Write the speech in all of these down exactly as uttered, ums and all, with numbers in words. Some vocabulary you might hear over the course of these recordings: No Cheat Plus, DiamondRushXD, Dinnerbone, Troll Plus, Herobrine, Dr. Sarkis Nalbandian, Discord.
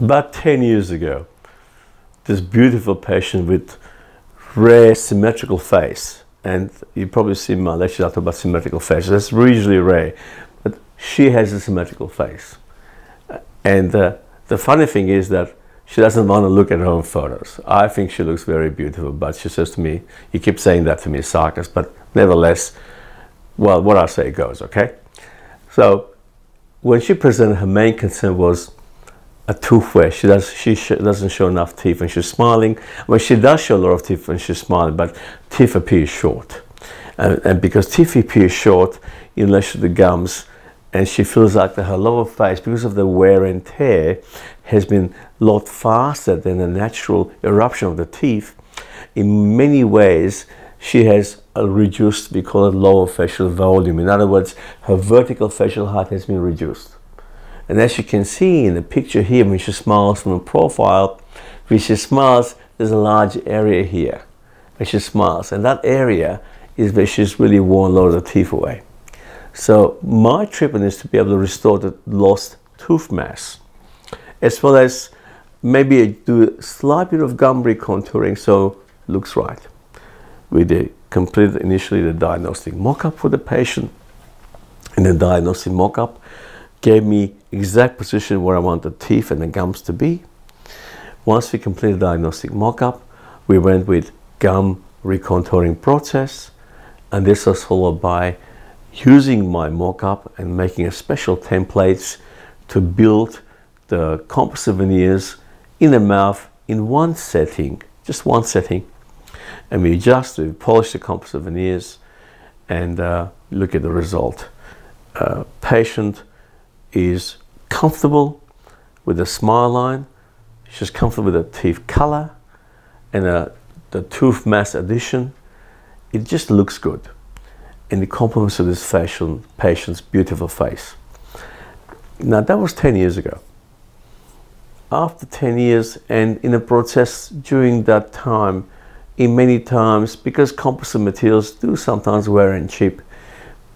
about ten years ago, this beautiful patient with rare symmetrical face, and you probably see my lectures, I talk about symmetrical faces, that's usually rare, but she has a symmetrical face. And uh, the funny thing is that she doesn't want to look at her own photos. I think she looks very beautiful, but she says to me, you keep saying that to me, Sarkis, but nevertheless, well, what I say goes, okay? So when she presented, her main concern was a tooth wear. She, does, she sh doesn't show enough teeth when she's smiling. Well, she does show a lot of teeth when she's smiling, but teeth appear short. And, and because teeth appear short in relation to the gums, and she feels like that her lower face, because of the wear and tear, has been a lot faster than the natural eruption of the teeth. In many ways, she has a reduced, we call it lower facial volume. In other words, her vertical facial height has been reduced. And as you can see in the picture here, when she smiles from the profile, when she smiles, there's a large area here, when she smiles. And that area is where she's really worn a lot of the teeth away. So my treatment is to be able to restore the lost tooth mass, as well as maybe do a slight bit of gum recontouring so it looks right. We did complete initially the diagnostic mock-up for the patient, and the diagnostic mock-up gave me exact position where I want the teeth and the gums to be. Once we completed the diagnostic mock-up, we went with gum recontouring process, and this was followed by using my mock-up and making a special templates to build the composite veneers in the mouth in one setting, just one setting. And we adjust, we polish the composite veneers, and uh, look at the result. Uh, patient is comfortable with the smile line, she's comfortable with the teeth color, and uh, the tooth mass addition. It just looks good. And it complements of this fashion, patient's beautiful face. Now that was ten years ago. After ten years, and in the process during that time, in many times, because composite materials do sometimes wear and chip,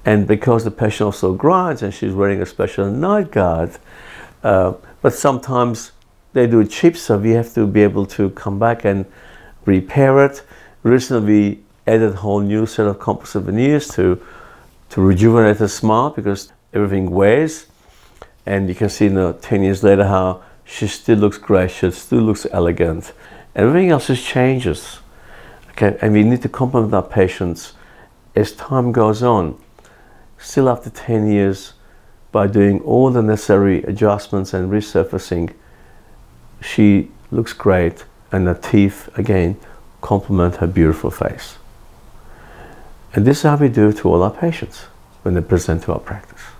and because the patient also grinds and she's wearing a special night guard, uh, but sometimes they do chip, so we have to be able to come back and repair it. Recently, added a whole new set of composite veneers to, to rejuvenate the smile, because everything wears. And you can see now, ten years later, how she still looks gracious, still looks elegant. Everything else just changes. Okay, and we need to compliment our patients as time goes on. Still after ten years, by doing all the necessary adjustments and resurfacing, she looks great, and the teeth, again, complement her beautiful face. And this is how we do it to all our patients when they present to our practice.